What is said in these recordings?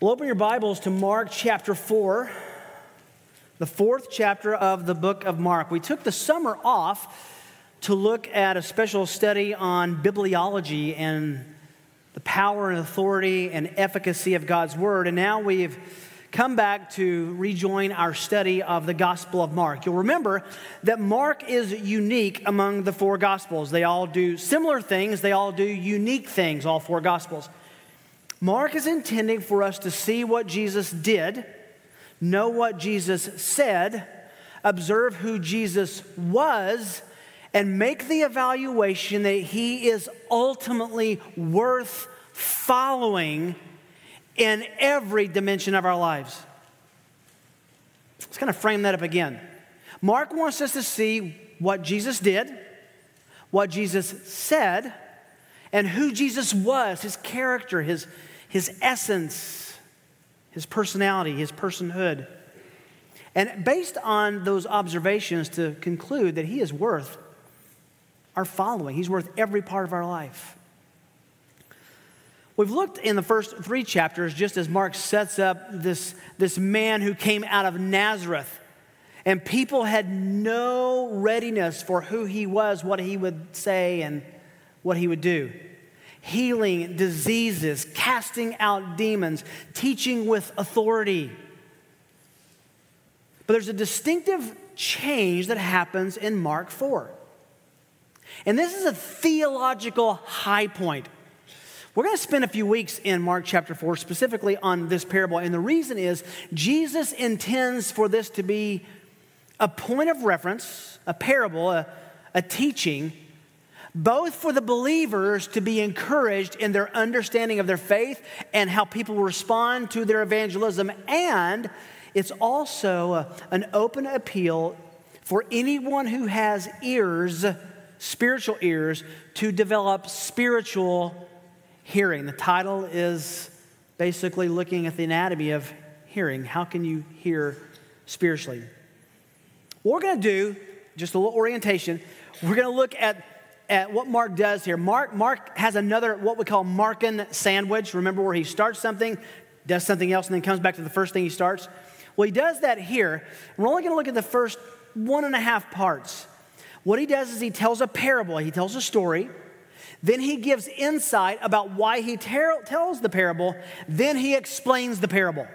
We'll open your Bibles to Mark chapter 4, the fourth chapter of the book of Mark. We took the summer off to look at a special study on bibliology and the power and authority and efficacy of God's Word. And now we've come back to rejoin our study of the Gospel of Mark. You'll remember that Mark is unique among the four Gospels. They all do similar things. They all do unique things, all four Gospels. Mark is intending for us to see what Jesus did, know what Jesus said, observe who Jesus was, and make the evaluation that he is ultimately worth following in every dimension of our lives. Let's kind of frame that up again. Mark wants us to see what Jesus did, what Jesus said, and who Jesus was, his character, his essence, his personality, his personhood. And based on those observations, to conclude that he is worth our following. He's worth every part of our life. We've looked in the first three chapters just as Mark sets up this man who came out of Nazareth. And people had no readiness for who he was, what he would say, and what he would do. Healing diseases, casting out demons, teaching with authority. But there's a distinctive change that happens in Mark 4. And this is a theological high point. We're going to spend a few weeks in Mark chapter 4 specifically on this parable. And the reason is Jesus intends for this to be a point of reference, a parable, a teaching, both for the believers to be encouraged in their understanding of their faith and how people respond to their evangelism, and it's also an open appeal for anyone who has ears, spiritual ears, to develop spiritual hearing. The title is basically looking at the anatomy of hearing. How can you hear spiritually? What we're going to do, just a little orientation, we're going to look at what Mark does here. Mark has another, what we call Markan sandwich. Remember where he starts something, does something else, and then comes back to the first thing he starts? Well, he does that here. We're only going to look at the first 1.5 parts. What he does is he tells a parable. He tells a story. Then he gives insight about why he tells the parable. Then he explains the parable.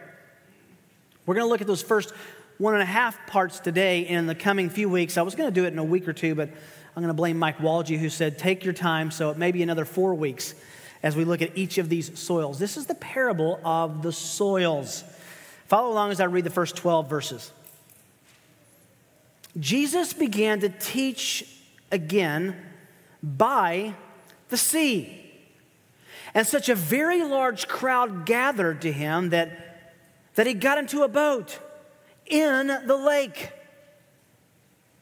We're going to look at those first 1.5 parts today and in the coming few weeks. I was going to do it in a week or two, but I'm going to blame Mike Walgie, who said, take your time, so it may be another 4 weeks as we look at each of these soils. This is the parable of the soils. Follow along as I read the first 12 verses. Jesus began to teach again by the sea, and such a very large crowd gathered to him that he got into a boat in the lake,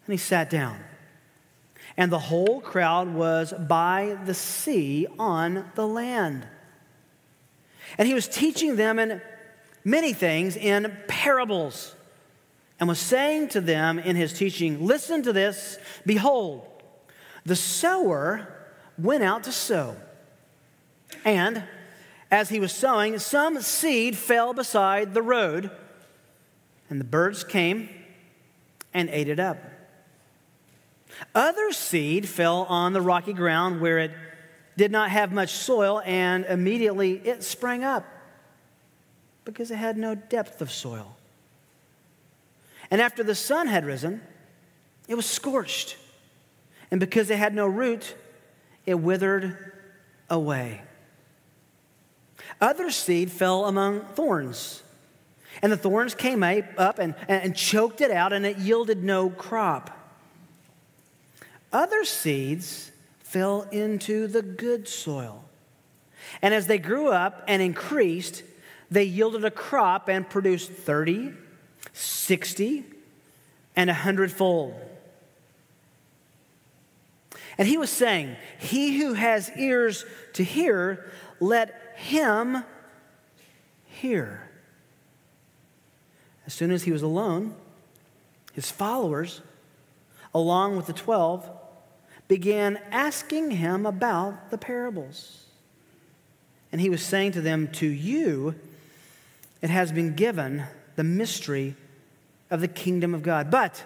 and he sat down. And the whole crowd was by the sea on the land. And he was teaching them in many things in parables, and was saying to them in his teaching, listen to this. Behold, the sower went out to sow. And as he was sowing, some seed fell beside the road, and the birds came and ate it up. Other seed fell on the rocky ground where it did not have much soil, and immediately it sprang up because it had no depth of soil. And after the sun had risen, it was scorched, and because it had no root, it withered away. Other seed fell among thorns, and the thorns came up and choked it out, and it yielded no crop. Other seeds fell into the good soil. And as they grew up and increased, they yielded a crop and produced 30, 60, and 100-fold. And he was saying, he who has ears to hear, let him hear. As soon as he was alone, his followers, along with the 12, began asking him about the parables. And he was saying to them, to you it has been given the mystery of the kingdom of God. But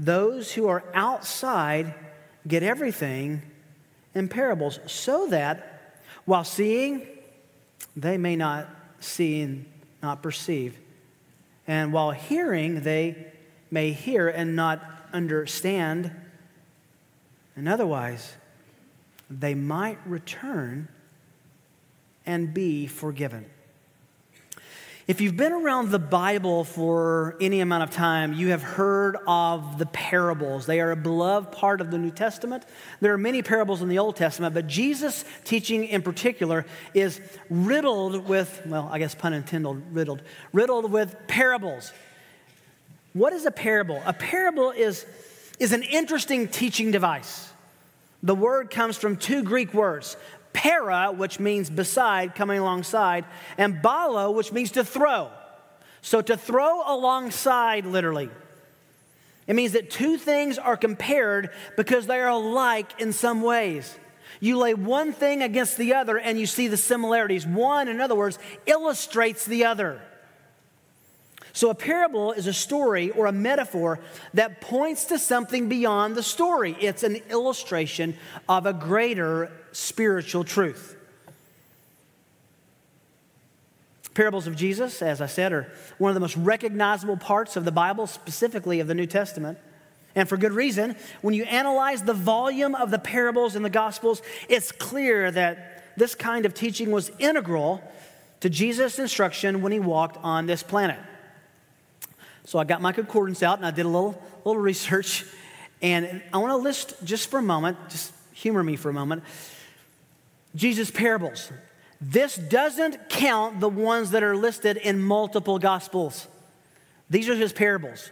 those who are outside get everything in parables, so that while seeing, they may not see and not perceive. And while hearing, they may hear and not understand. And otherwise, they might return and be forgiven. If you've been around the Bible for any amount of time, you have heard of the parables. They are a beloved part of the New Testament. There are many parables in the Old Testament, but Jesus' teaching in particular is riddled with, well, I guess pun intended, riddled with parables. What is a parable? A parable is an interesting teaching device. The word comes from two Greek words, para, which means beside, coming alongside, and balo, which means to throw. So to throw alongside, literally. It means that two things are compared because they are alike in some ways. You lay one thing against the other and you see the similarities. One, in other words, illustrates the other. So a parable is a story or a metaphor that points to something beyond the story. It's an illustration of a greater spiritual truth. Parables of Jesus, as I said, are one of the most recognizable parts of the Bible, specifically of the New Testament. And for good reason. When you analyze the volume of the parables in the Gospels, it's clear that this kind of teaching was integral to Jesus' instruction when he walked on this planet. So I got my concordance out and I did a little research. And I want to list just for a moment, just humor me for a moment, Jesus' parables. This doesn't count the ones that are listed in multiple gospels. These are his parables.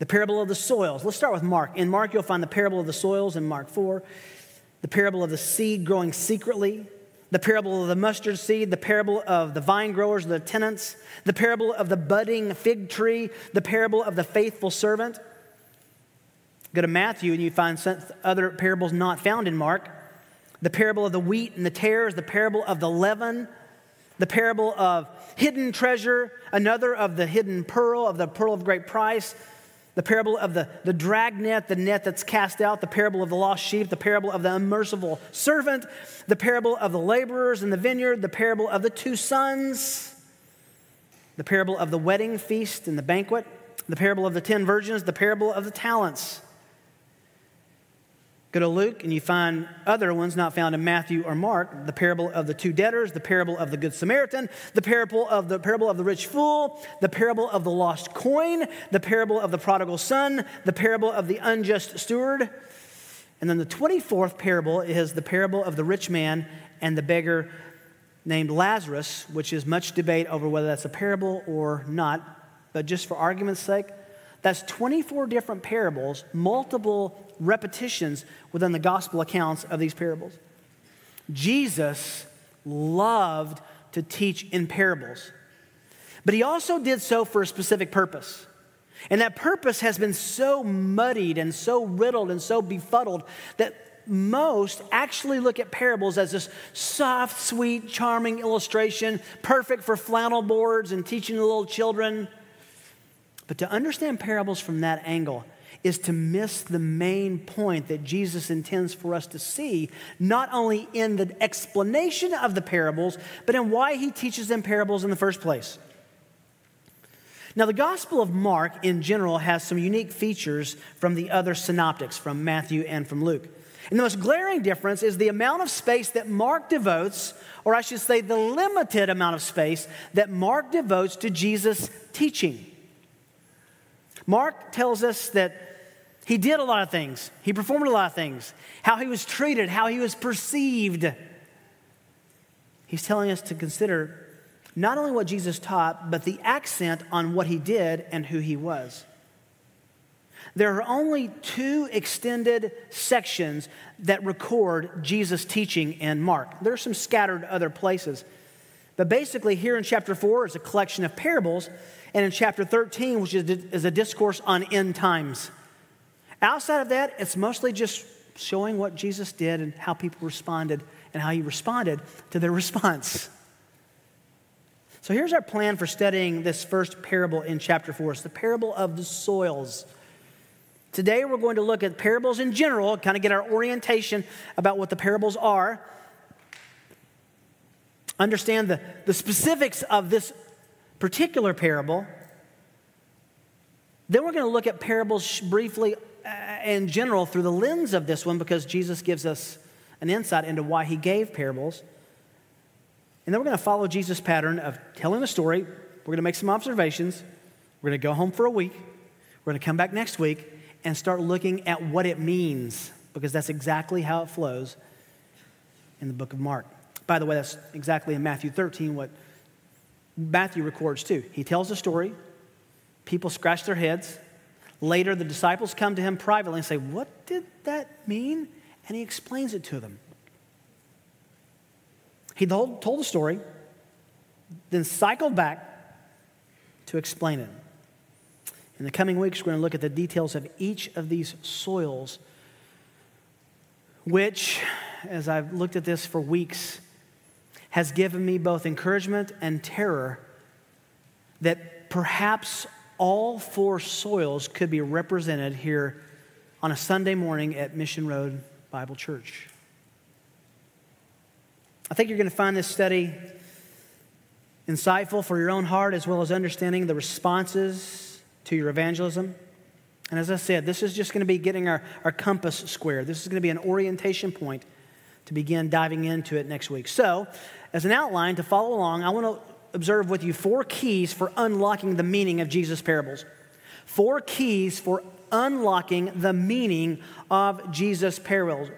The parable of the soils. Let's start with Mark. In Mark, you'll find the parable of the soils in Mark 4. The parable of the seed growing secretly. The parable of the mustard seed, the parable of the vine growers, the tenants, the parable of the budding fig tree, the parable of the faithful servant. Go to Matthew and you find some other parables not found in Mark. The parable of the wheat and the tares, the parable of the leaven, the parable of hidden treasure, another of the hidden pearl, of the pearl of great price, the parable of the dragnet, the net that's cast out, the parable of the lost sheep, the parable of the unmerciful servant, the parable of the laborers in the vineyard, the parable of the two sons, the parable of the wedding feast and the banquet, the parable of the 10 virgins, the parable of the talents. Go to Luke and you find other ones not found in Matthew or Mark. The parable of the 2 debtors, the parable of the good Samaritan, the parable of the rich fool, the parable of the lost coin, the parable of the prodigal son, the parable of the unjust steward. And then the 24th parable is the parable of the rich man and the beggar named Lazarus, which is much debate over whether that's a parable or not. But just for argument's sake, that's 24 different parables, multiple repetitions within the gospel accounts of these parables. Jesus loved to teach in parables, but he also did so for a specific purpose. And that purpose has been so muddied and so riddled and so befuddled that most actually look at parables as this soft, sweet, charming illustration, perfect for flannel boards and teaching the little children. But to understand parables from that angle is to miss the main point that Jesus intends for us to see, not only in the explanation of the parables, but in why he teaches them parables in the first place. Now, the Gospel of Mark in general has some unique features from the other synoptics, from Matthew and from Luke. And the most glaring difference is the amount of space that Mark devotes, or I should say the limited amount of space that Mark devotes to Jesus' teaching. Mark tells us that he did a lot of things. He performed a lot of things. How he was treated, how he was perceived. He's telling us to consider not only what Jesus taught, but the accent on what he did and who he was. There are only 2 extended sections that record Jesus' teaching in Mark. There are some scattered other places. But basically here in chapter 4 is a collection of parables, and in chapter 13, which is a discourse on end times. Outside of that, it's mostly just showing what Jesus did and how people responded and how he responded to their response. So here's our plan for studying this first parable in chapter 4. It's the parable of the soils. Today we're going to look at parables in general, kind of get our orientation about what the parables are, understand the specifics of this particular parable. Then we're going to look at parables briefly in general through the lens of this one, because Jesus gives us an insight into why he gave parables. And then we're going to follow Jesus' pattern of telling a story. We're going to make some observations. We're going to go home for a week. We're going to come back next week and start looking at what it means, because that's exactly how it flows in the book of Mark. By the way, that's exactly in Matthew 13 what Matthew records too. He tells a story. People scratch their heads. Later, the disciples come to him privately and say, "What did that mean?" And he explains it to them. He told the story, then cycled back to explain it. In the coming weeks, we're going to look at the details of each of these soils, which, as I've looked at this for weeks, has given me both encouragement and terror that perhaps all four soils could be represented here on a Sunday morning at Mission Road Bible Church. I think you're going to find this study insightful for your own heart, as well as understanding the responses to your evangelism. And as I said, this is just going to be getting our compass square. This is going to be an orientation point to begin diving into it next week. So, as an outline to follow along, I want to observe with you four keys for unlocking the meaning of Jesus' parables. Four keys for unlocking the meaning of Jesus' parables.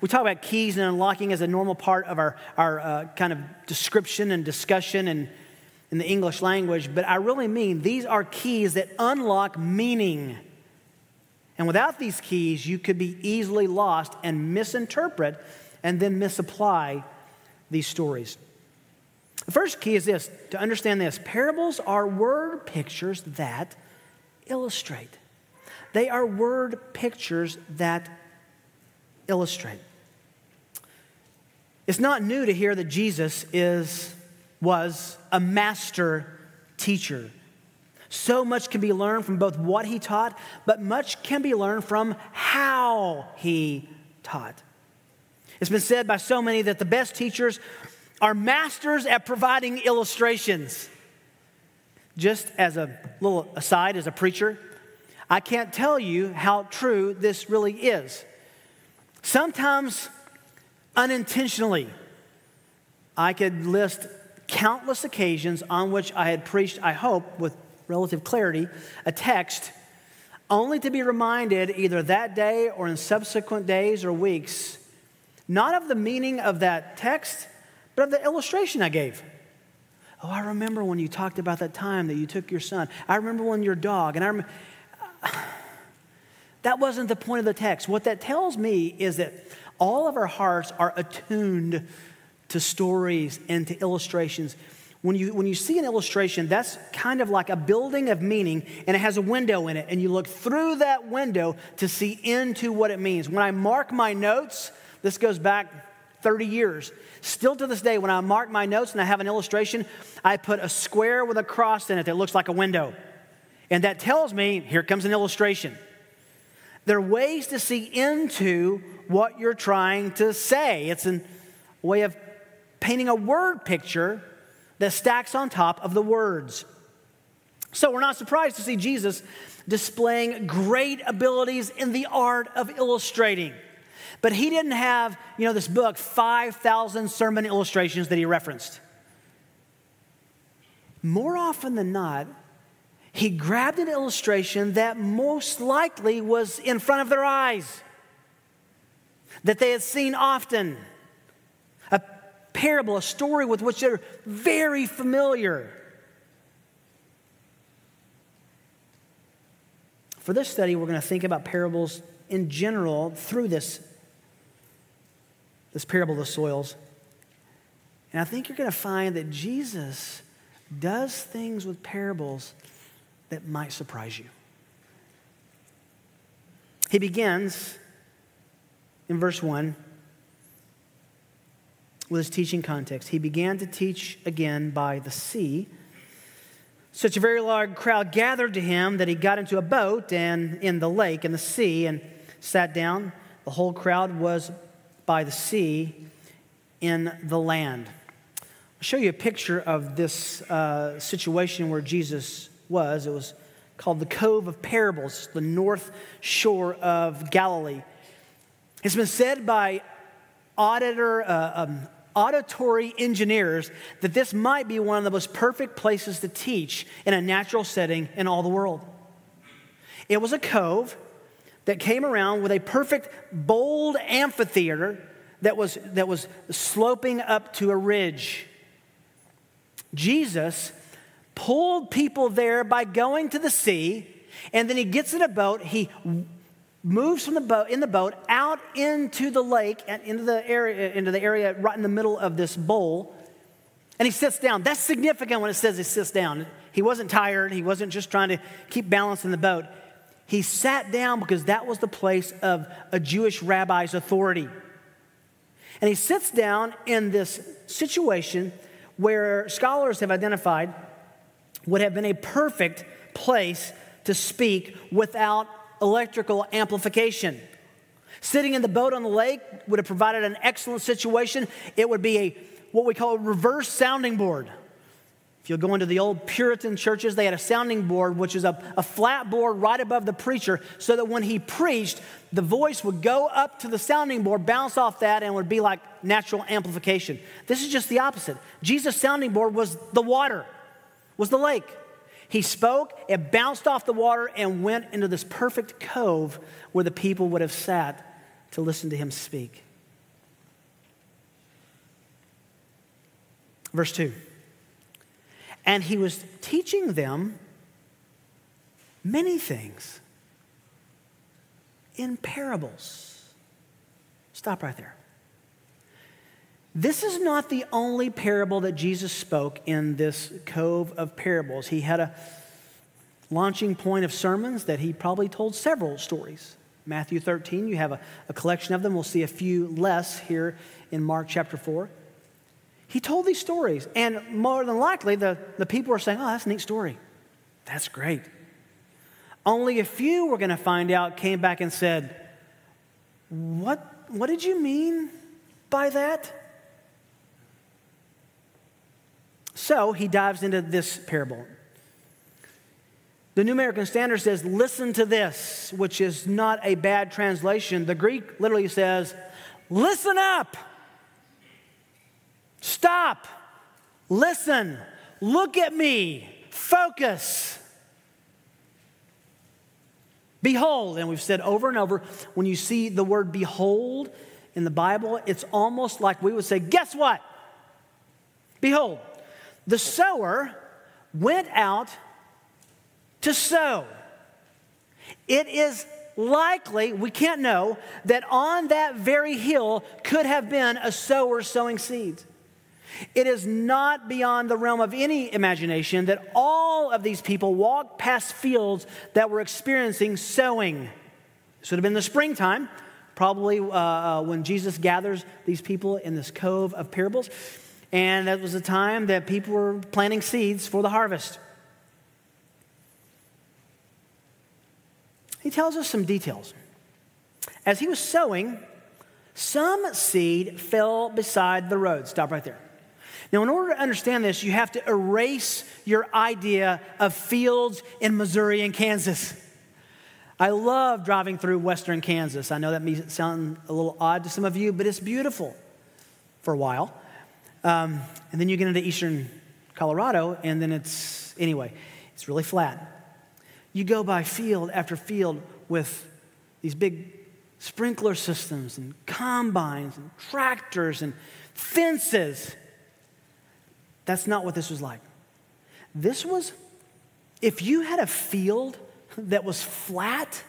We talk about keys and unlocking as a normal part of our kind of description and discussion and in the English language, but I really mean these are keys that unlock meaning. And without these keys, you could be easily lost and misinterpret and then misapply these stories. The first key is this, to understand this. Parables are word pictures that illustrate. They are word pictures that illustrate. It's not new to hear that Jesus was a master teacher. So much can be learned from both what he taught, but much can be learned from how he taught. It's been said by so many that the best teachers are masters at providing illustrations. Just as a little aside, as a preacher, I can't tell you how true this really is. Sometimes unintentionally, I could list countless occasions on which I had preached, I hope, with relative clarity, a text, only to be reminded either that day or in subsequent days or weeks, not of the meaning of that text, but of the illustration I gave. Oh, I remember when you talked about that time that you took your son. I remember when your dog, and I remember... That wasn't the point of the text. What that tells me is that all of our hearts are attuned to stories and to illustrations. When you see an illustration, that's kind of like a building of meaning, and it has a window in it, and you look through that window to see into what it means. When I mark my notes, this goes back 30 years. Still to this day, when I mark my notes and I have an illustration, I put a square with a cross in it that looks like a window. And that tells me, here comes an illustration. There are ways to see into what you're trying to say. It's a way of painting a word picture that stacks on top of the words. So we're not surprised to see Jesus displaying great abilities in the art of illustrating. But he didn't have, this book, 5,000 sermon illustrations that he referenced. More often than not, he grabbed an illustration that most likely was in front of their eyes, that they had seen often, a parable, a story with which they're very familiar. For this study, we're going to think about parables in general through this parable of the soils. And I think you're going to find that Jesus does things with parables that might surprise you. He begins in verse 1 with his teaching context. He began to teach again by the sea. Such a very large crowd gathered to him that he got into a boat and in the lake and the sea and sat down. The whole crowd was by the sea in the land. I'll show you a picture of this situation where Jesus was. It was called the Cove of Parables, the north shore of Galilee. It's been said by auditory engineers that this might be one of the most perfect places to teach in a natural setting in all the world. It was a cove that came around with a perfect, bold amphitheater that was sloping up to a ridge. Jesus pulled people there by going to the sea, and then he gets in a boat. He moves from the boat out into the lake and into the area right in the middle of this bowl, and he sits down. That's significant when it says he sits down. He wasn't tired. He wasn't just trying to keep balance in the boat. He sat down because that was the place of a Jewish rabbi's authority. And he sits down in this situation where scholars have identified would have been a perfect place to speak without electrical amplification. Sitting in the boat on the lake would have provided an excellent situation. It would be a what we call a reverse sounding board. If you'll go into the old Puritan churches, they had a sounding board, which is a flat board right above the preacher, so that when he preached, the voice would go up to the sounding board, bounce off that, and would be like natural amplification. This is just the opposite. Jesus' sounding board was the water, was the lake. He spoke, it bounced off the water, and went into this perfect cove where the people would have sat to listen to him speak. Verse 2. And he was teaching them many things in parables. Stop right there. This is not the only parable that Jesus spoke in this Cove of Parables. He had a launching point of sermons that he probably told several stories. Matthew 13, you have a collection of them. We'll see a few less here in Mark chapter 4. He told these stories, and more than likely, the people are saying, oh, that's a neat story. That's great. Only a few, we're going to find out, came back and said, what did you mean by that? So he dives into this parable. The New American Standard says, listen to this, which is not a bad translation. The Greek literally says, listen up. Stop, listen, look at me, focus. Behold, and we've said over and over, when you see the word behold in the Bible, it's almost like we would say, guess what? Behold, the sower went out to sow. It is likely, we can't know, that on that very hill could have been a sower sowing seeds. It is not beyond the realm of any imagination that all of these people walked past fields that were experiencing sowing. This would have been the springtime, probably when Jesus gathers these people in this Cove of Parables. And that was the time that people were planting seeds for the harvest. He tells us some details. As he was sowing, some seed fell beside the road. Stop right there. Now, in order to understand this, you have to erase your idea of fields in Missouri and Kansas. I love driving through western Kansas. I know that may sound a little odd to some of you, but it's beautiful for a while. And then you get into eastern Colorado, and then it's really flat. You go by field after field with these big sprinkler systems and combines and tractors and fences. That's not what this was like. This was, if you had a field that was flat,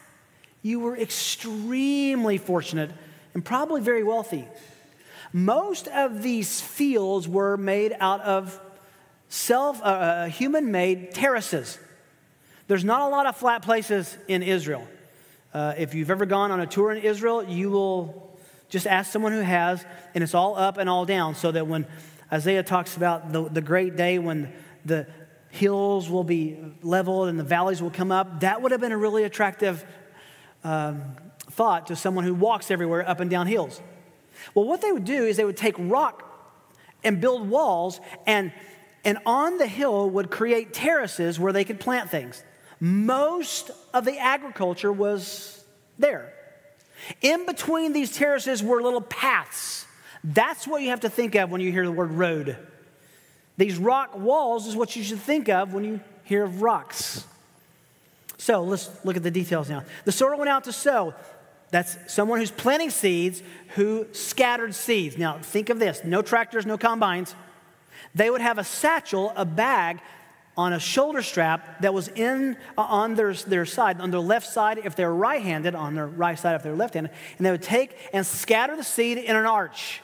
you were extremely fortunate and probably very wealthy. Most of these fields were made out of human-made terraces. There's not a lot of flat places in Israel. If you've ever gone on a tour in Israel, you will Just ask someone who has, and it's all up and all down, so that when Isaiah talks about the great day when the hills will be leveled and the valleys will come up, that would have been a really attractive thought to someone who walks everywhere up and down hills. Well, what they would do is they would take rock and build walls, and on the hill would create terraces where they could plant things. Most of the agriculture was there. In between these terraces were little paths. That's what you have to think of when you hear the word road. These rock walls is what you should think of when you hear of rocks. So let's look at the details now. The sower went out to sow. That's someone who's planting seeds, who scattered seeds. Now think of this, no tractors, no combines. They would have a satchel, a bag on a shoulder strap that was on their side, on their left side if they're right-handed, on their right side if they're left-handed, and they would take and scatter the seed in an arch.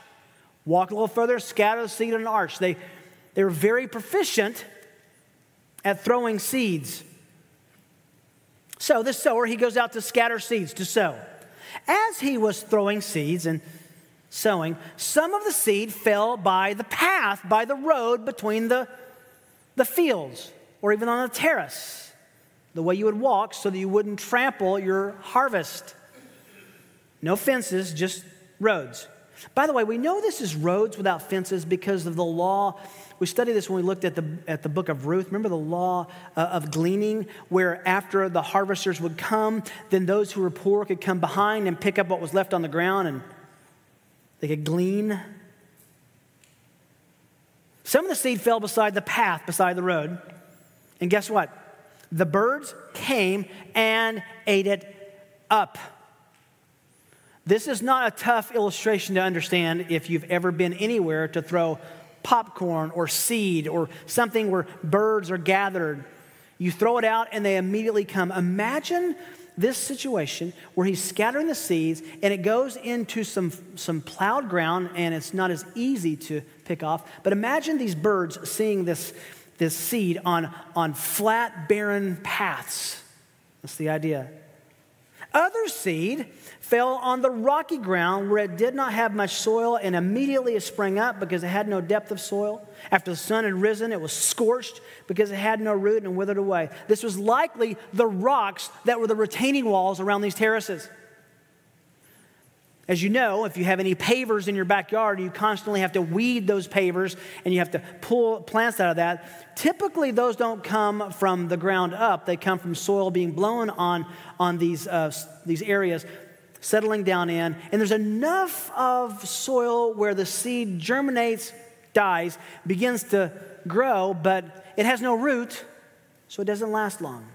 Walk a little further, scatter the seed in an arch. They were very proficient at throwing seeds. So this sower, he goes out to scatter seeds, to sow. As he was throwing seeds and sowing, some of the seed fell by the path, by the road between the fields, or even on a terrace, the way you would walk so that you wouldn't trample your harvest. No fences, just roads. By the way, we know this is roads without fences because of the law. We studied this when we looked at the book of Ruth. Remember the law of gleaning, where after the harvesters would come, then those who were poor could come behind and pick up what was left on the ground, and they could glean. Some of the seed fell beside the path, beside the road. And guess what? The birds came and ate it up. This is not a tough illustration to understand if you've ever been anywhere to throw popcorn or seed or something where birds are gathered. You throw it out and they immediately come. Imagine this situation where he's scattering the seeds and it goes into some plowed ground and it's not as easy to pick off. But imagine these birds seeing this seed on flat, barren paths. That's the idea. Other seed fell on the rocky ground where it did not have much soil, and immediately it sprang up because it had no depth of soil. After the sun had risen, it was scorched because it had no root and withered away. This was likely the rocks that were the retaining walls around these terraces. As you know, if you have any pavers in your backyard, you constantly have to weed those pavers and you have to pull plants out of that. Typically, those don't come from the ground up. They come from soil being blown on these areas, settling down in. And there's enough of soil where the seed germinates, dies, begins to grow, but it has no root, so it doesn't last long.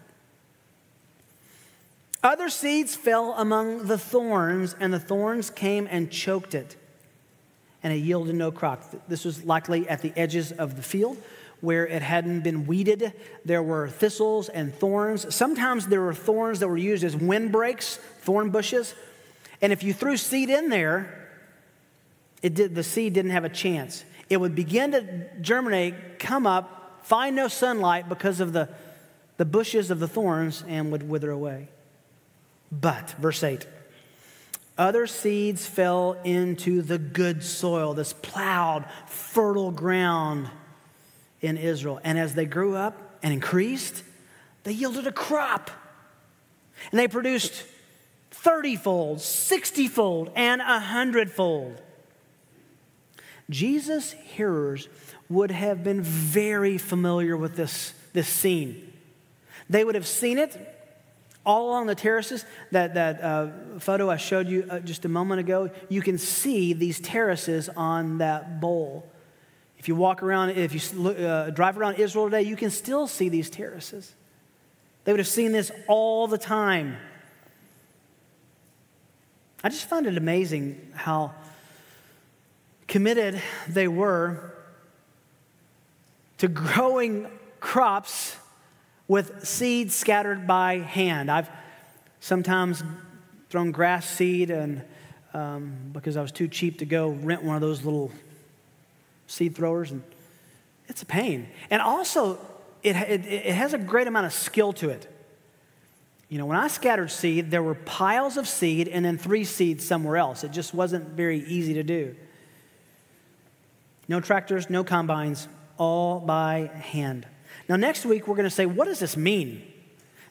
Other seeds fell among the thorns, and the thorns came and choked it, and it yielded no crop. This was likely at the edges of the field where it hadn't been weeded. There were thistles and thorns. Sometimes there were thorns that were used as windbreaks, thorn bushes. And if you threw seed in there, the seed didn't have a chance. It would begin to germinate, come up, find no sunlight because of the bushes of the thorns, and would wither away. But, verse 8, other seeds fell into the good soil, this plowed, fertile ground in Israel. And as they grew up and increased, they yielded a crop. And they produced 30-fold, 60-fold, and 100-fold. Jesus' hearers would have been very familiar with this scene. They would have seen it all along the terraces. That photo I showed you just a moment ago, you can see these terraces on that bowl. If you walk around, if you drive around Israel today, you can still see these terraces. They would have seen this all the time. I just found it amazing how committed they were to growing crops with seed scattered by hand. I've sometimes thrown grass seed, and because I was too cheap to go rent one of those little seed throwers, and it's a pain. And also, it has a great amount of skill to it. You know, when I scattered seed, there were piles of seed and then 3 seeds somewhere else. It just wasn't very easy to do. No tractors, no combines, all by hand. Now, next week, we're going to say, what does this mean?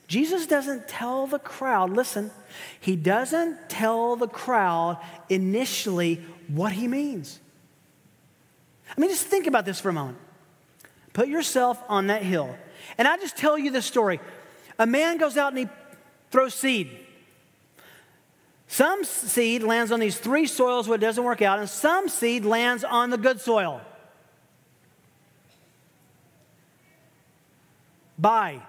Jesus doesn't tell the crowd, listen, he doesn't tell the crowd initially what he means. I mean, just think about this for a moment. Put yourself on that hill. And I just tell you this story. A man goes out and he throws seed. Some seed lands on these 3 soils where it doesn't work out, and some seed lands on the good soil. Bye.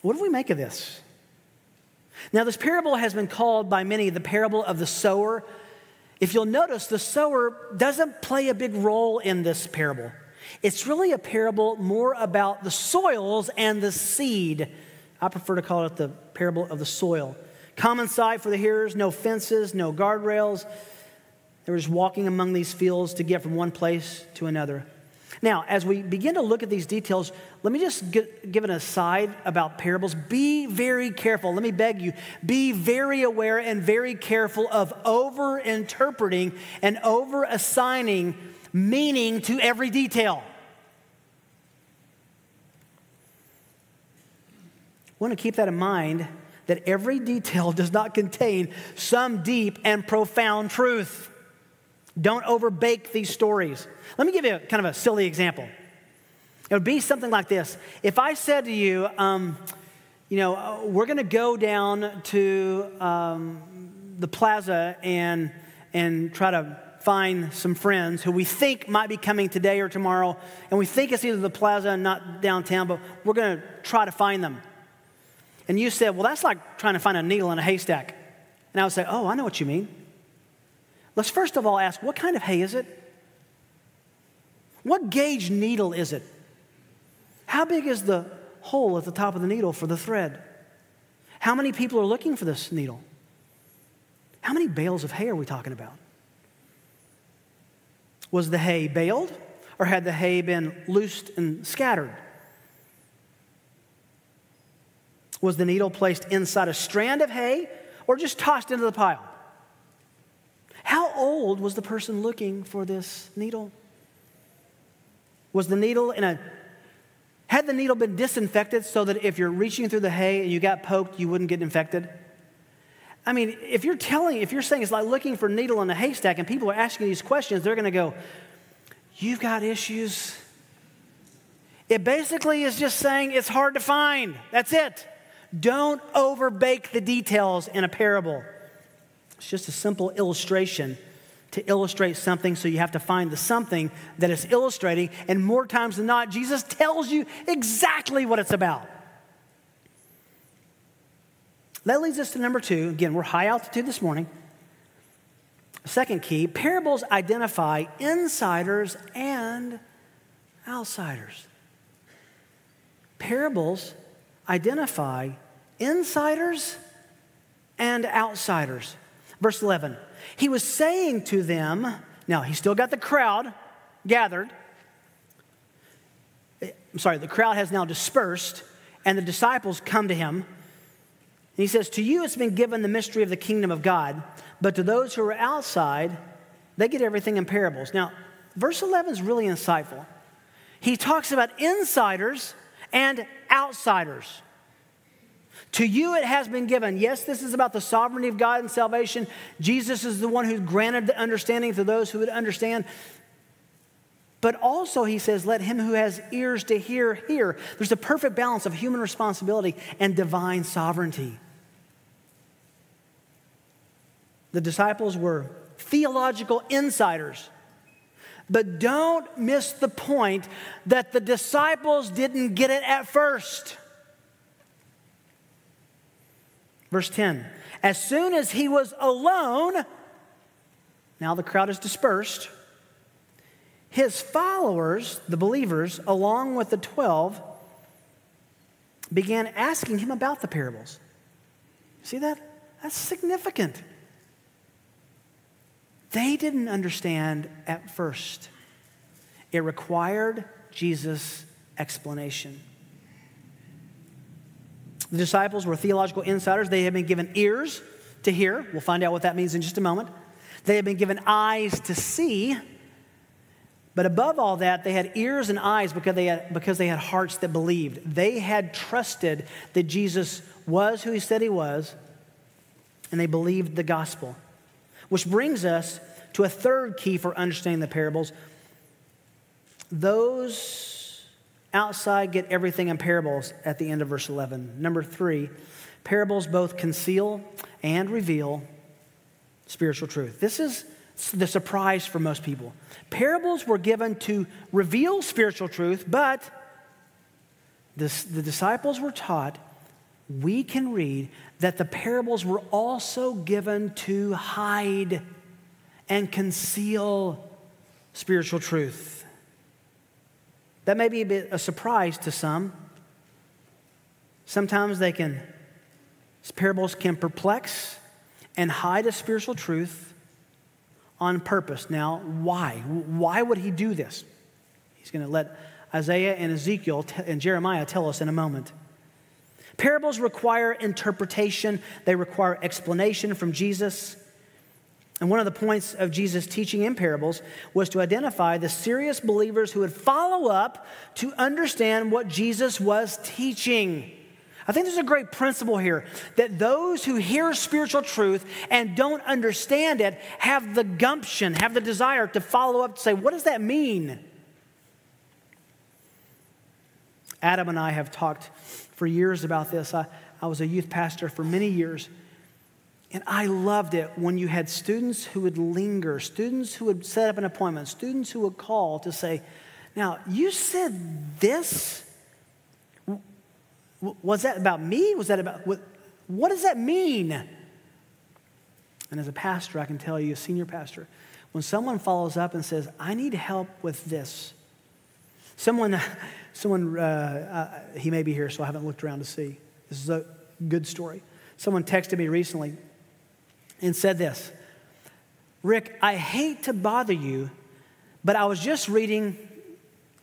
What do we make of this? Now, this parable has been called by many the parable of the sower. If you'll notice, the sower doesn't play a big role in this parable. It's really a parable more about the soils and the seed. I prefer to call it the parable of the soil. Common sight for the hearers, no fences, no guardrails. They were just walking among these fields to get from one place to another. Now, as we begin to look at these details, let me just give an aside about parables. Be very careful. Let me beg you, be very aware and very careful of over-interpreting and over-assigning meaning to every detail. We want to keep that in mind, that every detail does not contain some deep and profound truth. Don't overbake these stories. Let me give you kind of a silly example. It would be something like this. If I said to you, you know, we're going to go down to the plaza and try to find some friends who we think might be coming today or tomorrow, and we think it's either the plaza and not downtown, but we're going to try to find them. And you said, well, that's like trying to find a needle in a haystack. And I would say, oh, I know what you mean. Let's first of all ask, what kind of hay is it? What gauge needle is it? How big is the hole at the top of the needle for the thread? How many people are looking for this needle? How many bales of hay are we talking about? Was the hay baled, or had the hay been loosed and scattered? Was the needle placed inside a strand of hay, or just tossed into the pile? How old was the person looking for this needle? Was the needle in a... Had the needle been disinfected so that if you're reaching through the hay and you got poked, you wouldn't get infected? I mean, if you're saying it's like looking for a needle in a haystack and people are asking these questions, they're going to go, you've got issues. It basically is just saying it's hard to find. That's it. Don't overbake the details in a parable. It's just a simple illustration to illustrate something, so you have to find the something that it's illustrating, and more times than not, Jesus tells you exactly what it's about. That leads us to number 2. Again, we're high altitude this morning. Second key, parables identify insiders and outsiders. Parables identify insiders and outsiders. Verse 11, he was saying to them, now he's still got the crowd gathered. I'm sorry, the crowd has now dispersed, and the disciples come to him. And he says, to you it's been given the mystery of the kingdom of God, but to those who are outside, they get everything in parables. Now, verse 11 is really insightful. He talks about insiders and outsiders. To you it has been given. Yes, this is about the sovereignty of God and salvation. Jesus is the one who granted the understanding to those who would understand. But also, he says, let him who has ears to hear, hear. There's a perfect balance of human responsibility and divine sovereignty. The disciples were theological insiders. But don't miss the point that the disciples didn't get it at first. Verse 10, as soon as he was alone, now the crowd is dispersed, his followers, the believers, along with the 12, began asking him about the parables. See that? That's significant. They didn't understand at first. It required Jesus explanation. The disciples were theological insiders. They had been given ears to hear. We'll find out what that means in just a moment. They had been given eyes to see. But above all that, they had ears and eyes because they had hearts that believed. They had trusted that Jesus was who he said he was, and they believed the gospel. Which brings us to a third key for understanding the parables. Those outside get everything in parables at the end of verse 11. Number 3, parables both conceal and reveal spiritual truth. This is the surprise for most people. Parables were given to reveal spiritual truth, but the disciples were taught, we can read, that the parables were also given to hide and conceal spiritual truth. That may be a bit of a surprise to some. Sometimes parables can perplex and hide a spiritual truth on purpose. Now, why? Why would he do this? He's going to let Isaiah and Ezekiel and Jeremiah tell us in a moment. Parables require interpretation. They require explanation from Jesus. And one of the points of Jesus' teaching in parables was to identify the serious believers who would follow up to understand what Jesus was teaching. I think there's a great principle here, that those who hear spiritual truth and don't understand it have the gumption, have the desire to follow up to say, what does that mean? Adam and I have talked for years about this. I was a youth pastor for many years, and I loved it when you had students who would linger, students who would set up an appointment, students who would call to say, now, you said this? Was that about me? Was that about what does that mean? And as a pastor, I can tell you, a senior pastor, when someone follows up and says, I need help with this, someone, he may be here, so I haven't looked around to see. This is a good story. Someone texted me recently and said this, Rick, I hate to bother you, but I was just reading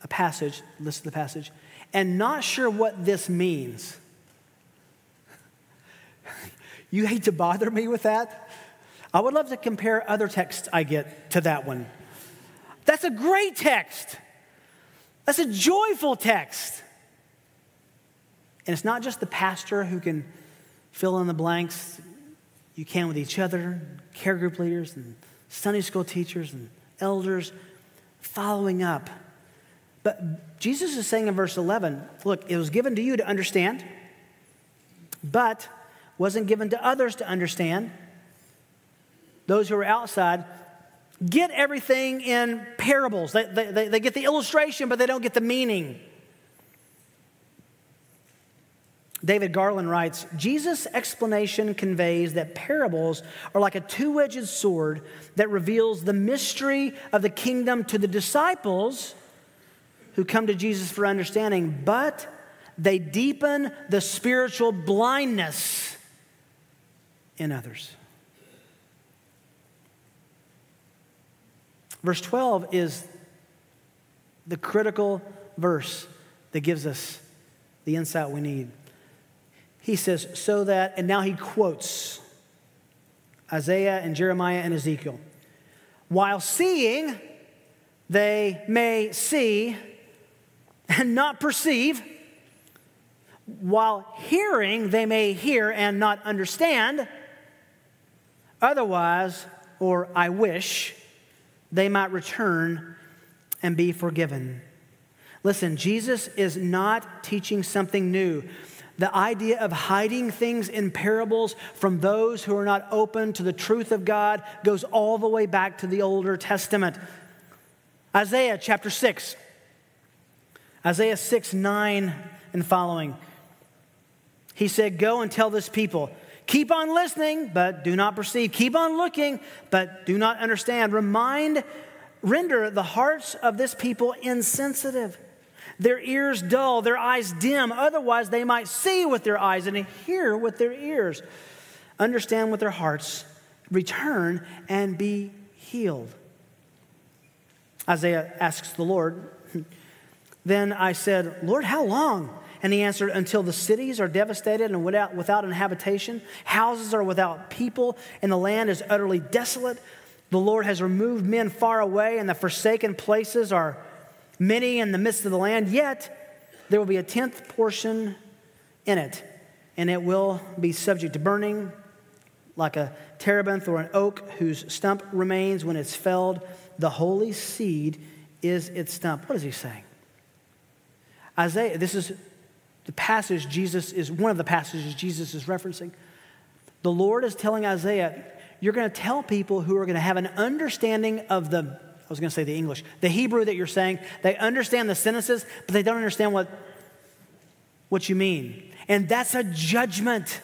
a passage, listen to the passage, and not sure what this means. You hate to bother me with that? I would love to compare other texts I get to that one. That's a great text. That's a joyful text. And it's not just the pastor who can fill in the blanks. You can with each other, care group leaders and Sunday school teachers and elders following up. But Jesus is saying in verse 11, look, it was given to you to understand, but wasn't given to others to understand. Those who are outside get everything in parables. They get the illustration, but they don't get the meaning. David Garland writes, Jesus' explanation conveys that parables are like a two-edged sword that reveals the mystery of the kingdom to the disciples who come to Jesus for understanding, but they deepen the spiritual blindness in others. Verse 12 is the critical verse that gives us the insight we need. He says, so that, and now he quotes Isaiah and Jeremiah and Ezekiel. While seeing, they may see and not perceive. While hearing, they may hear and not understand. Otherwise, or I wish, they might return and be forgiven. Listen, Jesus is not teaching something new. The idea of hiding things in parables from those who are not open to the truth of God goes all the way back to the Old Testament. Isaiah chapter 6. Isaiah 6, 9 and following. He said, go and tell this people, keep on listening, but do not perceive. Keep on looking, but do not understand. Render the hearts of this people insensitive, their ears dull, their eyes dim. Otherwise, they might see with their eyes and hear with their ears, understand with their hearts, return and be healed. Isaiah asks the Lord, Then I said, Lord, how long? And he answered, until the cities are devastated and without an habitation, houses are without people, and the land is utterly desolate. The Lord has removed men far away, and the forsaken places are many in the midst of the land. Yet there will be a tenth portion in it, and it will be subject to burning, like a terebinth or an oak whose stump remains when it's felled. The holy seed is its stump. What is he saying? Isaiah, this is the passage Jesus is, one of the passages Jesus is referencing. The Lord is telling Isaiah, you're going to tell people who are going to have an understanding of the, I was going to say the English, the Hebrew that you're saying. They understand the sentences, but they don't understand what you mean. And that's a judgment.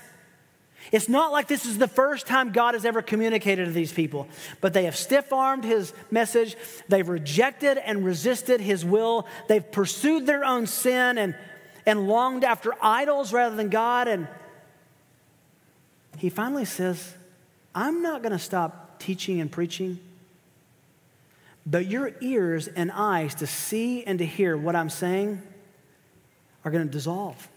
It's not like this is the first time God has ever communicated to these people, but they have stiff-armed his message. They've rejected and resisted his will. They've pursued their own sin and longed after idols rather than God. And he finally says, I'm not going to stop teaching and preaching, but your ears and eyes to see and to hear what I'm saying are going to dissolve.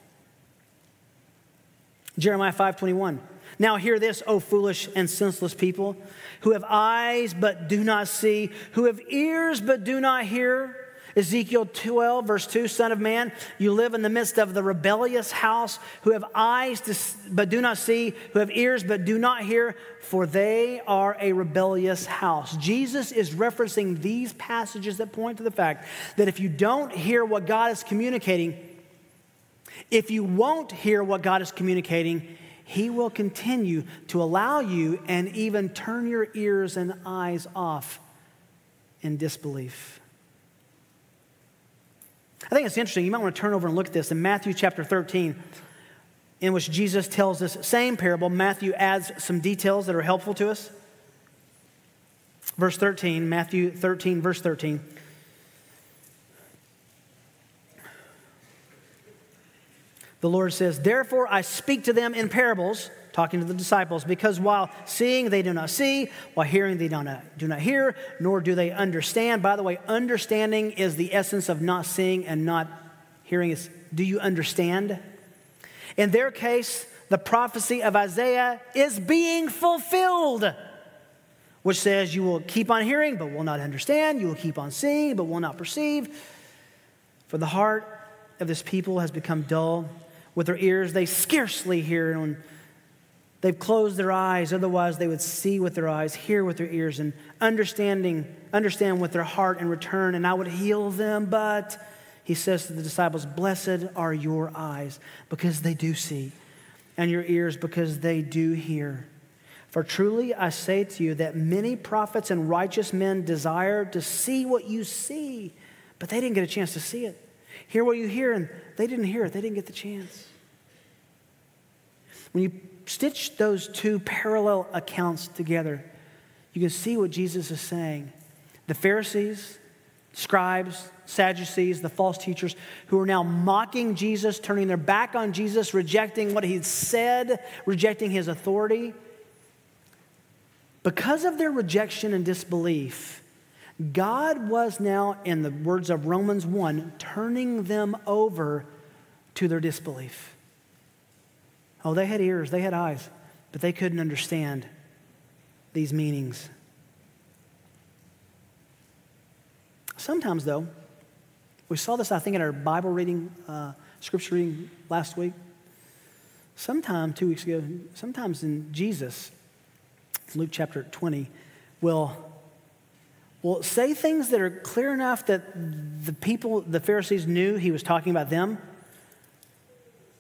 Jeremiah 5:21. Now hear this, O foolish and senseless people, who have eyes but do not see, who have ears but do not hear. Ezekiel 12, verse 2, Son of man, you live in the midst of the rebellious house, who have eyes but do not see, who have ears but do not hear, for they are a rebellious house. Jesus is referencing these passages that point to the fact that if you don't hear what God is communicating, if you won't hear what God is communicating, he will continue to allow you and even turn your ears and eyes off in disbelief. I think it's interesting. You might want to turn over and look at this in Matthew chapter 13, in which Jesus tells this same parable. Matthew adds some details that are helpful to us. Verse 13, Matthew 13, verse 13. The Lord says, therefore I speak to them in parables, talking to the disciples, because while seeing they do not see, while hearing they do not hear, nor do they understand. By the way, understanding is the essence of not seeing and not hearing. Is do you understand? In their case, the prophecy of Isaiah is being fulfilled, which says you will keep on hearing but will not understand. You will keep on seeing but will not perceive. For the heart of this people has become dull. With their ears, they scarcely hear, and they've closed their eyes. Otherwise, they would see with their eyes, hear with their ears, and understand with their heart and return, and I would heal them. But he says to the disciples, blessed are your eyes, because they do see, and your ears, because they do hear. For truly I say to you that many prophets and righteous men desired to see what you see, but they didn't get a chance to see it. Hear what you hear, and they didn't hear it. They didn't get the chance. When you stitch those two parallel accounts together, you can see what Jesus is saying. The Pharisees, scribes, Sadducees, the false teachers who are now mocking Jesus, turning their back on Jesus, rejecting what he said, rejecting his authority. Because of their rejection and disbelief, God was now, in the words of Romans 1, turning them over to their disbelief. Oh, they had ears, they had eyes, but they couldn't understand these meanings. Sometimes, though, we saw this, I think, in our Bible reading, scripture reading last week. Sometime 2 weeks ago, sometimes in Jesus, Luke chapter 20, will say things that are clear enough that the people, the Pharisees, knew he was talking about them,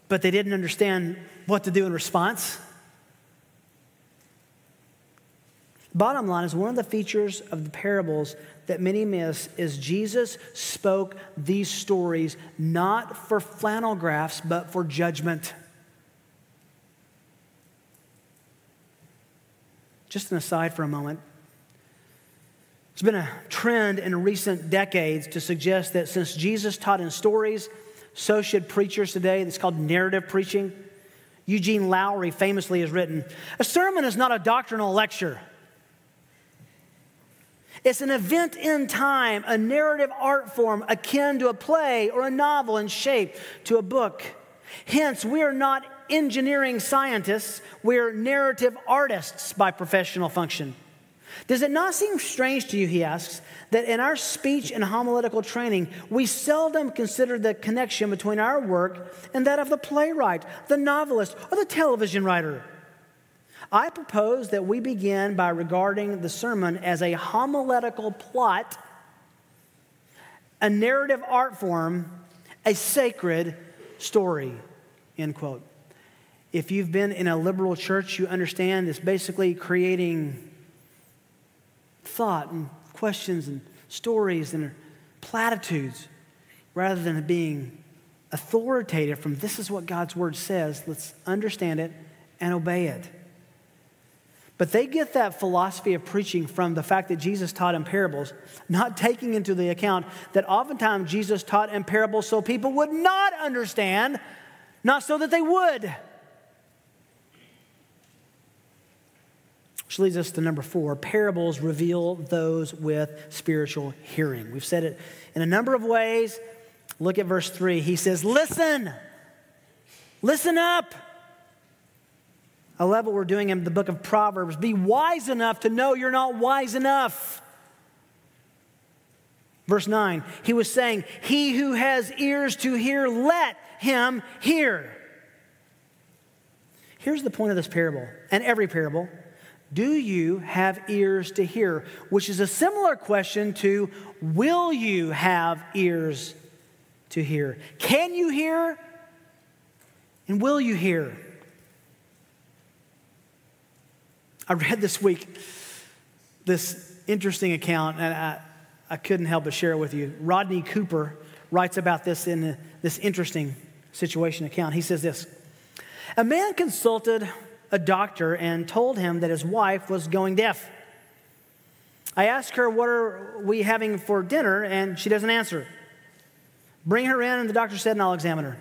but they didn't understand what to do in response. Bottom line is, one of the features of the parables that many miss is Jesus spoke these stories not for flannel graphs, but for judgment. Just an aside for a moment. There's been a trend in recent decades to suggest that since Jesus taught in stories, so should preachers today. It's called narrative preaching. Eugene Lowry famously has written, a sermon is not a doctrinal lecture. It's an event in time, a narrative art form akin to a play or a novel in shape to a book. Hence, we are not engineering scientists. We are narrative artists by professional function. Does it not seem strange to you, he asks, that in our speech and homiletical training, we seldom consider the connection between our work and that of the playwright, the novelist, or the television writer? I propose that we begin by regarding the sermon as a homiletical plot, a narrative art form, a sacred story, end quote. If you've been in a liberal church, you understand it's basically creating thought and questions and stories and platitudes rather than being authoritative from this is what God's word says, let's understand it and obey it. But they get that philosophy of preaching from the fact that Jesus taught in parables, not taking into the account that oftentimes Jesus taught in parables so people would not understand, not so that they would. Which leads us to number four, parables reveal those with spiritual hearing. We've said it in a number of ways. Look at verse 3. He says, listen. Listen up. I love what we're doing in the book of Proverbs. Be wise enough to know you're not wise enough. Verse 9, he was saying, he who has ears to hear, let him hear. Here's the point of this parable and every parable. Do you have ears to hear? Which is a similar question to, will you have ears to hear? Can you hear? And will you hear? I read this week this interesting account, and I couldn't help but share it with you. Rodney Cooper writes about this in this interesting situation account. He says this, a man consulted a doctor and told him that his wife was going deaf. I asked her, what are we having for dinner? And she doesn't answer. Bring her in, and the doctor said, and I'll examine her.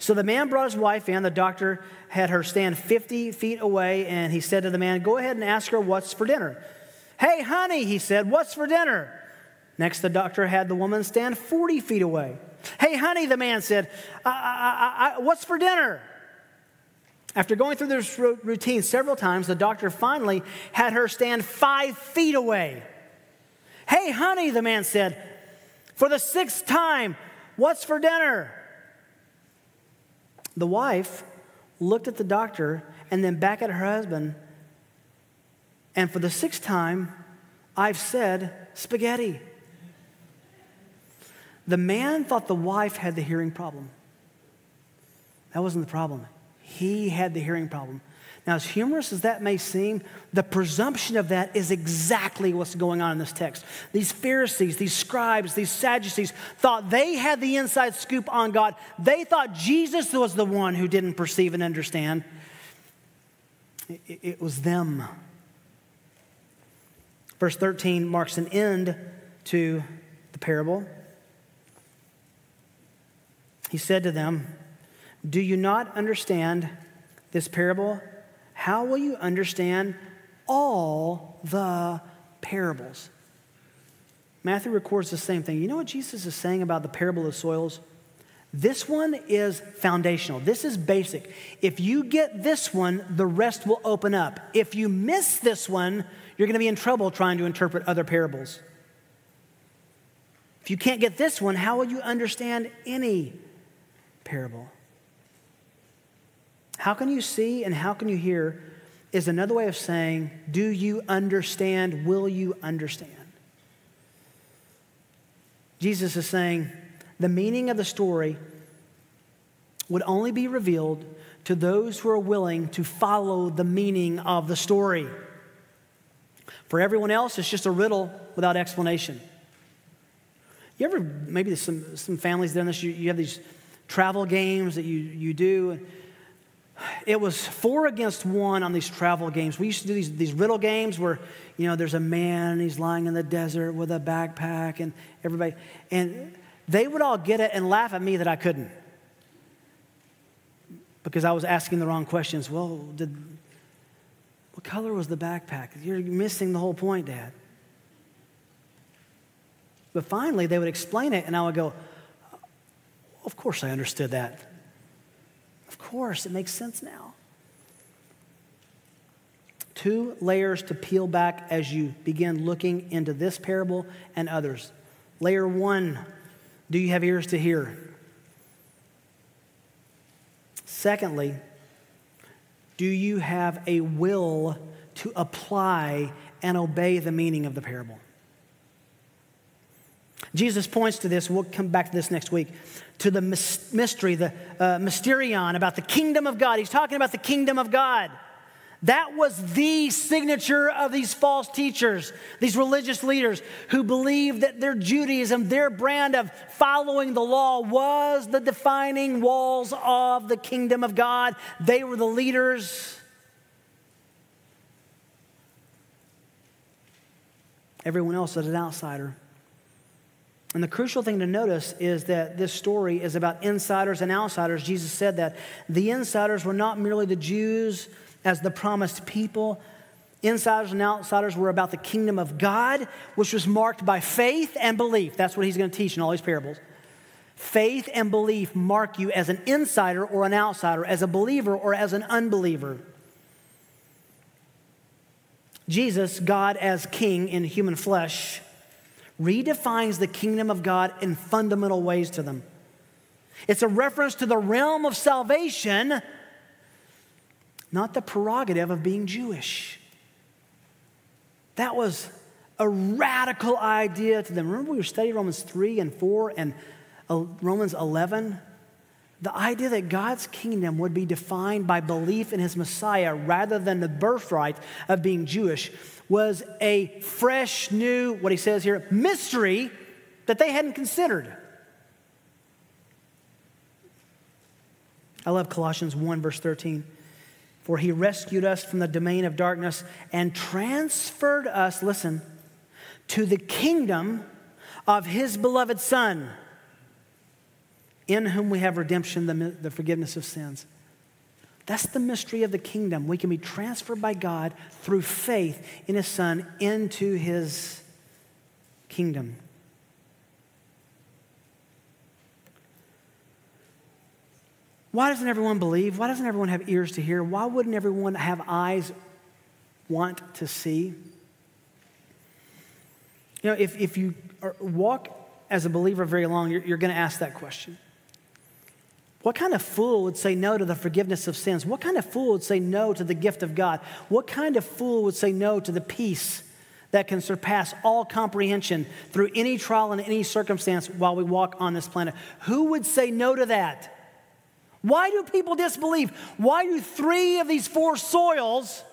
So the man brought his wife in. The doctor had her stand 50 feet away, and he said to the man, go ahead and ask her what's for dinner. Hey, honey, he said, what's for dinner? Next, the doctor had the woman stand 40 feet away. Hey, honey, the man said, what's for dinner? After going through this routine several times, the doctor finally had her stand 5 feet away. Hey, honey, the man said, for the 6th time, what's for dinner? The wife looked at the doctor and then back at her husband. And for the 6th time, I've said spaghetti. The man thought the wife had the hearing problem. That wasn't the problem. He had the hearing problem. Now, as humorous as that may seem, the presumption of that is exactly what's going on in this text. These Pharisees, these scribes, these Sadducees thought they had the inside scoop on God. They thought Jesus was the one who didn't perceive and understand. It was them. Verse 13 marks an end to the parable. He said to them, do you not understand this parable? How will you understand all the parables? Matthew records the same thing. You know what Jesus is saying about the parable of soils? This one is foundational. This is basic. If you get this one, the rest will open up. If you miss this one, you're going to be in trouble trying to interpret other parables. If you can't get this one, how will you understand any parable? How can you see and how can you hear is another way of saying, do you understand? Will you understand? Jesus is saying the meaning of the story would only be revealed to those who are willing to follow the meaning of the story. For everyone else, it's just a riddle without explanation. You ever, maybe some families done this, you have these travel games that you do, and it was 4 against 1 on these travel games. We used to do these riddle games where, you know, there's a man and he's lying in the desert with a backpack and everybody. And they would all get it and laugh at me that I couldn't because I was asking the wrong questions. Well, what color was the backpack? You're missing the whole point, Dad. But finally, they would explain it, and I would go, of course I understood that. Of course, it makes sense now. Two layers to peel back as you begin looking into this parable and others. Layer one, do you have ears to hear? Secondly, do you have a will to apply and obey the meaning of the parable? Jesus points to this, we'll come back to this next week, to the mystery, the mysterion about the kingdom of God. He's talking about the kingdom of God. That was the signature of these false teachers, these religious leaders who believed that their Judaism, their brand of following the law was the defining walls of the kingdom of God. They were the leaders. Everyone else is an outsider. And the crucial thing to notice is that this story is about insiders and outsiders. Jesus said that the insiders were not merely the Jews as the promised people. Insiders and outsiders were about the kingdom of God, which was marked by faith and belief. That's what he's going to teach in all these parables. Faith and belief mark you as an insider or an outsider, as a believer or as an unbeliever. Jesus, God as king in human flesh, redefines the kingdom of God in fundamental ways to them. It's a reference to the realm of salvation, not the prerogative of being Jewish. That was a radical idea to them. Remember we were studying Romans 3 and 4 and Romans 11? The idea that God's kingdom would be defined by belief in his Messiah rather than the birthright of being Jewish was a fresh, new, what he says here, mystery that they hadn't considered. I love Colossians 1, verse 13. For he rescued us from the domain of darkness and transferred us, listen, to the kingdom of his beloved Son, in whom we have redemption, the forgiveness of sins. That's the mystery of the kingdom. We can be transferred by God through faith in his Son into his kingdom. Why doesn't everyone believe? Why doesn't everyone have ears to hear? Why wouldn't everyone have eyes want to see? You know, if you walk as a believer very long, you're going to ask that question. What kind of fool would say no to the forgiveness of sins? What kind of fool would say no to the gift of God? What kind of fool would say no to the peace that can surpass all comprehension through any trial and any circumstance while we walk on this planet? Who would say no to that? Why do people disbelieve? Why do 3 of these 4 soils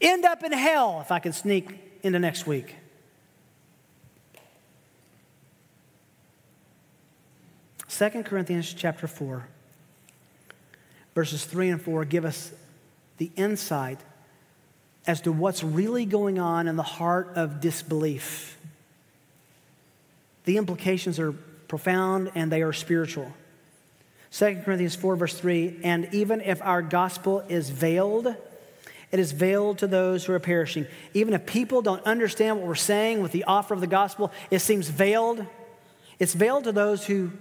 end up in hell, if I can sneak into next week? Second Corinthians chapter 4, verses 3 and 4 give us the insight as to what's really going on in the heart of disbelief. The implications are profound and they are spiritual. 2 Corinthians 4, verse 3, and even if our gospel is veiled, it is veiled to those who are perishing. Even if people don't understand what we're saying with the offer of the gospel, it seems veiled. It's veiled to those who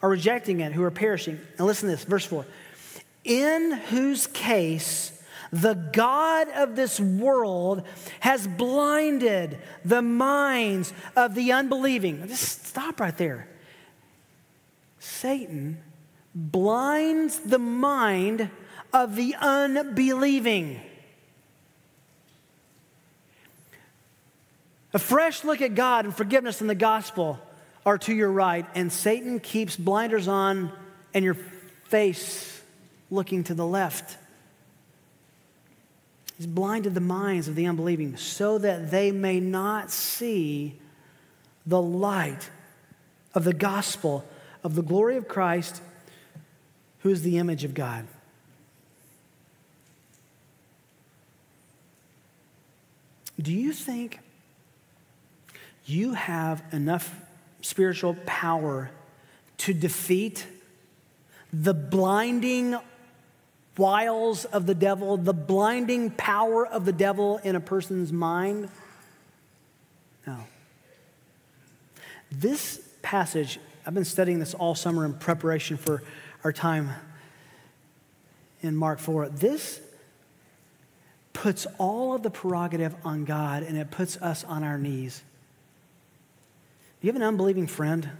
are rejecting it, who are perishing. And listen to this, verse 4. In whose case the God of this world has blinded the minds of the unbelieving. Just stop right there. Satan blinds the mind of the unbelieving. A fresh look at God and forgiveness in the gospel are to your right, and Satan keeps blinders on and your face looking to the left. He's blinded the minds of the unbelieving so that they may not see the light of the gospel of the glory of Christ, who is the image of God. Do you think you have enough spiritual power to defeat the blinding wiles of the devil, the blinding power of the devil in a person's mind? No. This passage, I've been studying this all summer in preparation for our time in Mark 4. This puts all of the prerogative on God, and it puts us on our knees. Do you have an unbelieving friend?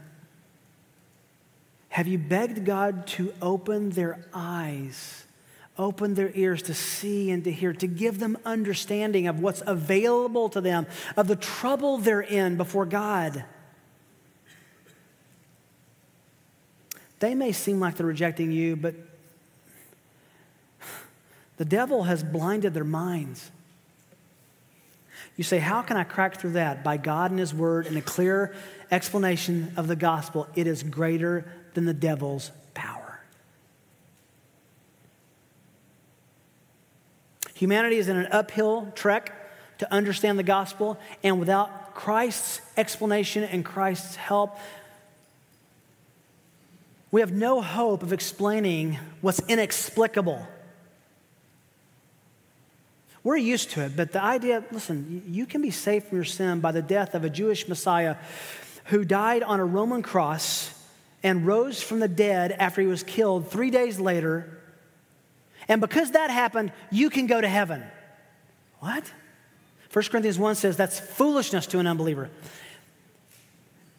Have you begged God to open their eyes, open their ears to see and to hear, to give them understanding of what's available to them, of the trouble they're in before God? They may seem like they're rejecting you, but the devil has blinded their minds. You say, how can I crack through that? By God and his word and a clear explanation of the gospel. It is greater than the devil's power. Humanity is in an uphill trek to understand the gospel, and without Christ's explanation and Christ's help, we have no hope of explaining what's inexplicable. We're used to it, but the idea, listen, you can be saved from your sin by the death of a Jewish Messiah who died on a Roman cross and rose from the dead after he was killed 3 days later. And because that happened, you can go to heaven. What? 1 Corinthians 1 says that's foolishness to an unbeliever.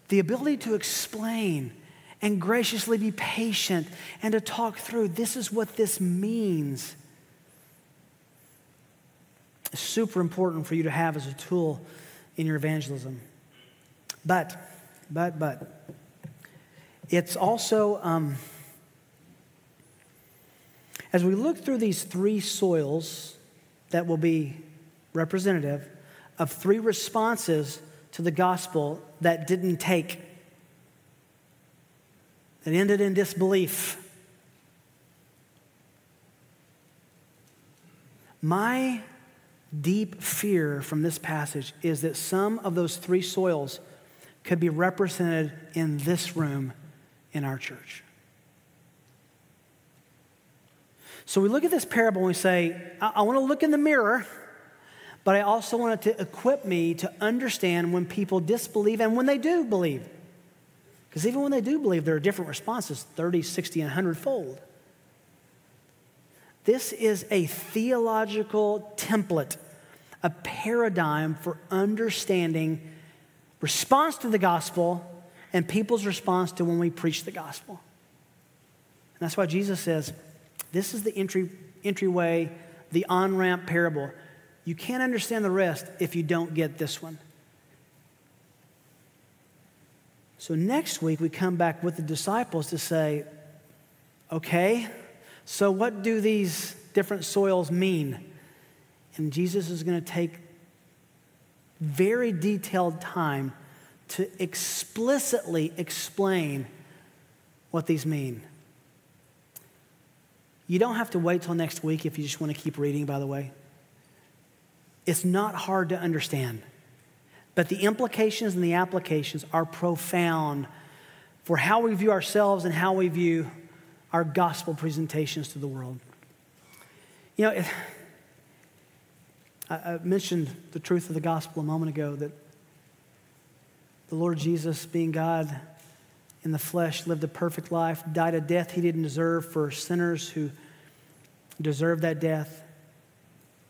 The ability to explain and graciously be patient and to talk through, this is what this means. It's super important for you to have as a tool in your evangelism. But, it's also, as we look through these three soils that will be representative of three responses to the gospel that didn't take, that ended in disbelief. My deep fear from this passage is that some of those three soils could be represented in this room in our church. So we look at this parable and we say, I want to look in the mirror, but I also want it to equip me to understand when people disbelieve and when they do believe. Because even when they do believe, there are different responses, 30, 60, and 100-fold. This is a theological template, a paradigm for understanding response to the gospel and people's response to when we preach the gospel. And that's why Jesus says, this is the entryway, the on-ramp parable. You can't understand the rest if you don't get this one. So next week, we come back with the disciples to say, okay, so what do these different soils mean? And Jesus is going to take very detailed time to explicitly explain what these mean. You don't have to wait till next week if you just want to keep reading, by the way. It's not hard to understand, but the implications and the applications are profound for how we view ourselves and how we view our gospel presentations to the world. You know, I mentioned the truth of the gospel a moment ago, that the Lord Jesus, being God in the flesh, lived a perfect life, died a death he didn't deserve for sinners who deserved that death.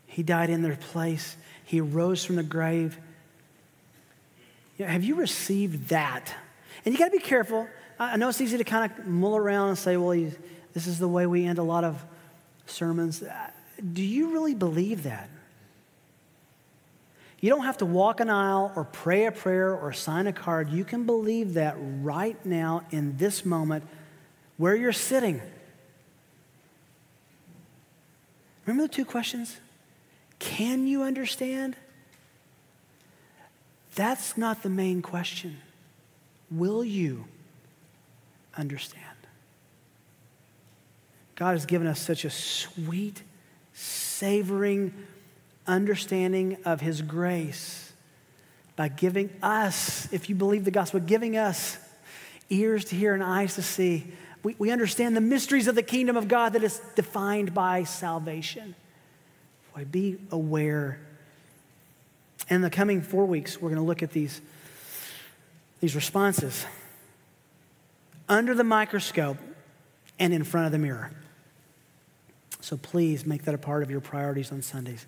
He died in their place. He rose from the grave. You know, have you received that? And you got to be careful. I know it's easy to kind of mull around and say, well, this is the way we end a lot of sermons. Do you really believe that? You don't have to walk an aisle or pray a prayer or sign a card. You can believe that right now in this moment where you're sitting. Remember the two questions? Can you understand? That's not the main question. Will you understand? God has given us such a sweet, savoring understanding of his grace by giving us, if you believe the gospel, giving us ears to hear and eyes to see. We understand the mysteries of the kingdom of God that is defined by salvation. Boy, be aware. In the coming 4 weeks, we're going to look at these these responses under the microscope and in front of the mirror. So please make that a part of your priorities on Sundays.